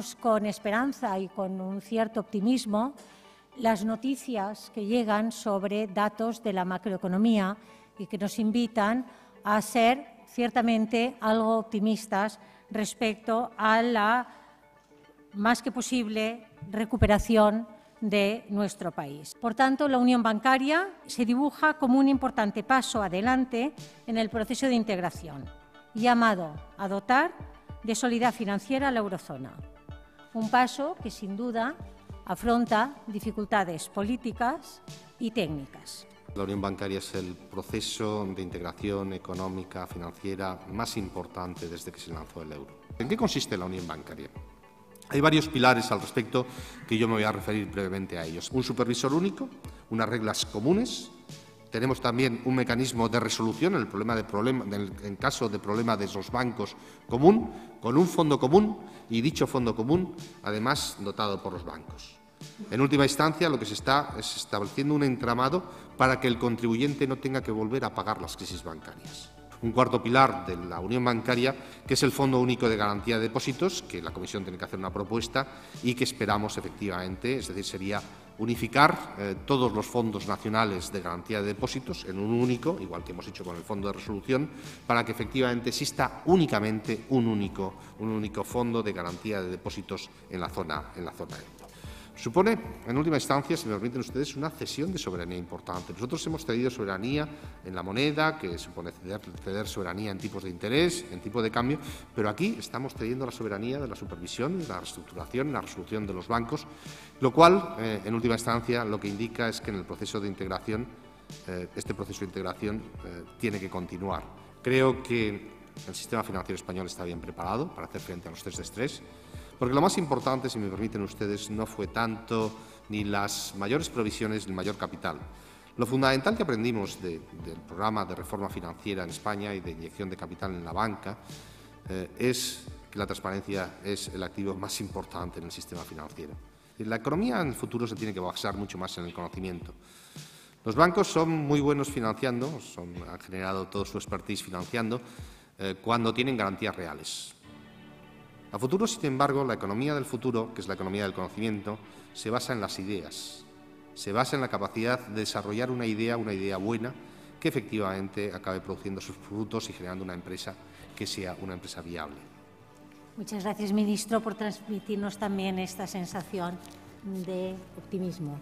vemos con esperanza y con un cierto optimismo las noticias que llegan sobre datos de la macroeconomía y que nos invitan a ser ciertamente algo optimistas respecto a la más que posible recuperación de nuestro país. Por tanto, la unión bancaria se dibuja como un importante paso adelante en el proceso de integración, llamado a dotar de solidez financiera a la eurozona. Un paso que, sin duda, afronta dificultades políticas y técnicas. La unión bancaria es el proceso de integración económica, financiera más importante desde que se lanzó el euro. ¿En qué consiste la unión bancaria? Hay varios pilares al respecto que yo me voy a referir brevemente a ellos. Un supervisor único, unas reglas comunes, tenemos también un mecanismo de resolución en caso de problema de los bancos común, con un fondo común y dicho fondo común, además, dotado por los bancos. En última instancia, lo que se está es estableciendo un entramado para que el contribuyente no tenga que volver a pagar las crisis bancarias. Un cuarto pilar de la unión bancaria, que es el Fondo Único de Garantía de Depósitos, que la Comisión tiene que hacer una propuesta y que esperamos efectivamente, es decir, sería unificar todos los fondos nacionales de garantía de depósitos en un único, igual que hemos hecho con el Fondo de Resolución, para que efectivamente exista únicamente un único fondo de garantía de depósitos en la zona euro. Supone, en última instancia, si me permiten ustedes, una cesión de soberanía importante. Nosotros hemos cedido soberanía en la moneda, que supone ceder soberanía en tipos de interés, en tipo de cambio, pero aquí estamos cediendo la soberanía de la supervisión, la reestructuración, la resolución de los bancos, lo cual, en última instancia, lo que indica es que en el proceso de integración, tiene que continuar. Creo que el sistema financiero español está bien preparado para hacer frente a los test de estrés. Porque lo más importante, si me permiten ustedes, no fue tanto ni las mayores provisiones ni el mayor capital. Lo fundamental que aprendimos del programa de reforma financiera en España y de inyección de capital en la banca es que la transparencia es el activo más importante en el sistema financiero. La economía en el futuro se tiene que basar mucho más en el conocimiento. Los bancos son muy buenos financiando, han generado todo su expertise financiando cuando tienen garantías reales. A futuro, sin embargo, la economía del futuro, que es la economía del conocimiento, se basa en las ideas, se basa en la capacidad de desarrollar una idea buena, que efectivamente acabe produciendo sus frutos y generando una empresa que sea una empresa viable. Muchas gracias, ministro, por transmitirnos también esta sensación de optimismo.